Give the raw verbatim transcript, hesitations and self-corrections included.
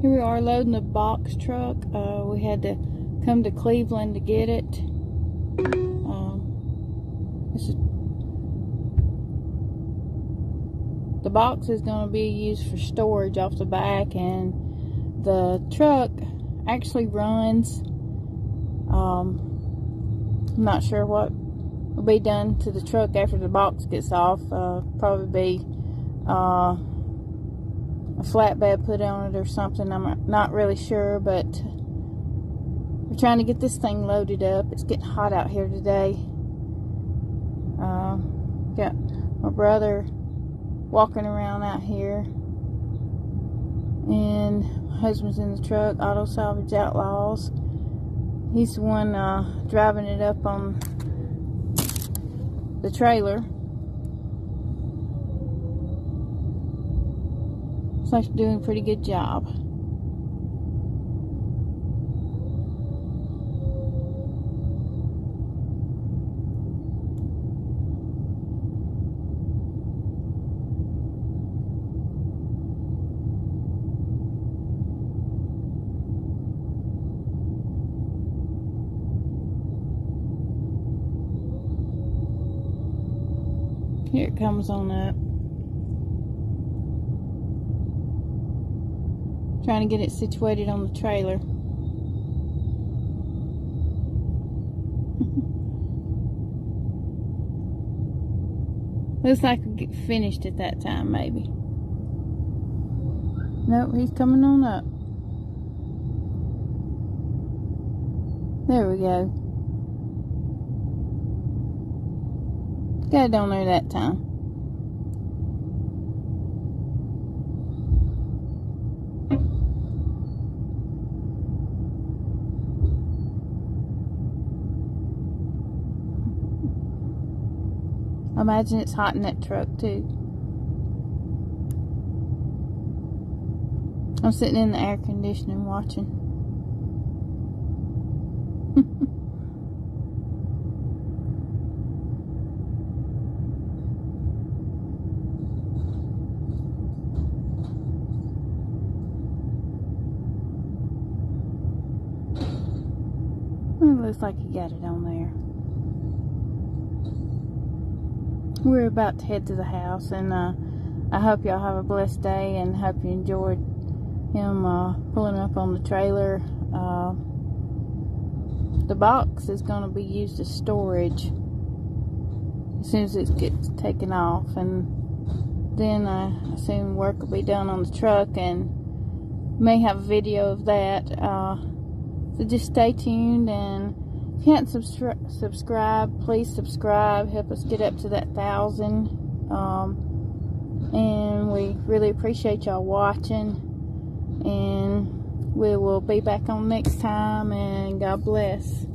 Here we are loading a box truck. Uh, we had to come to Cleveland to get it. Um, this is, the box is going to be used for storage off the back, and the truck actually runs. Um, I'm not sure what will be done to the truck after the box gets off. Uh, probably be uh, a flatbed put on it or something. I'm not really sure, but we're trying to get this thing loaded up. It's getting hot out here today. Uh, got my brother walking around out here, and my husband's in the truck, Auto Salvage Outlaws. He's the one uh, driving it up on the trailer. Looks like they're doing a pretty good job. Here it comes on up. Trying to get it situated on the trailer. Looks like we'll get finished at that time, maybe. Nope, he's coming on up. There we go. Got it on there that time. I imagine it's hot in that truck too. I'm sitting in the air conditioning watching. It looks like he got it on there. We're about to head to the house, and uh, I hope y'all have a blessed day, and hope you enjoyed him uh, pulling up on the trailer. Uh, the box is going to be used as storage as soon as it gets taken off, and then I assume work will be done on the truck, and may have a video of that. Uh, so just stay tuned, and if you haven't subscri subscribed, please subscribe. Help us get up to that thousand. Um, and we really appreciate y'all watching. And we will be back on next time. And God bless.